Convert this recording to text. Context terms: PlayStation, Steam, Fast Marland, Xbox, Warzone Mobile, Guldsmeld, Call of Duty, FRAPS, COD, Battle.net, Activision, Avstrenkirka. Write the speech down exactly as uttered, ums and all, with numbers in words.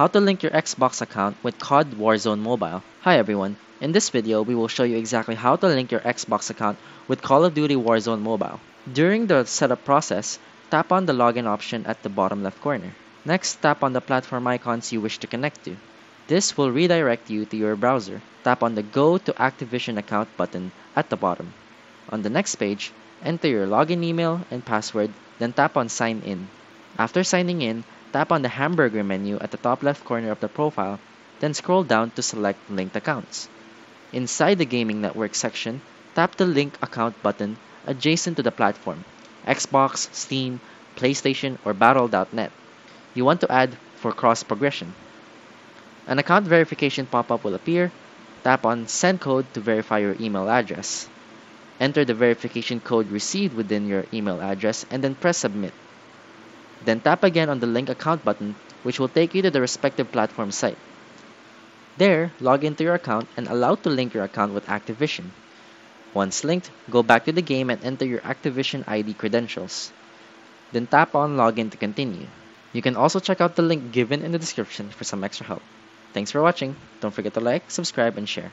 How to link your Xbox account with C O D Warzone Mobile. Hi everyone, in this video we will show you exactly how to link your Xbox account with Call of Duty Warzone Mobile. During the setup process, tap on the login option at the bottom left corner. Next, tap on the platform icons you wish to connect to. This will redirect you to your browser. Tap on the Go to Activision Account button at the bottom. On the next page, enter your login email and password, then tap on Sign In. After signing in, tap on the hamburger menu at the top left corner of the profile, then scroll down to select Linked Accounts. Inside the Gaming Network section, tap the Link Account button adjacent to the platform, Xbox, Steam, PlayStation, or Battle dot net. You want to add for cross-progression. An account verification pop-up will appear. Tap on Send Code to verify your email address. Enter the verification code received within your email address and then press Submit. Then tap again on the Link Account button, which will take you to the respective platform site. There, log into your account and allow to link your account with Activision. Once linked, go back to the game and enter your Activision I D credentials. Then tap on Login to continue. You can also check out the link given in the description for some extra help. Thanks for watching. Don't forget to like, subscribe, and share.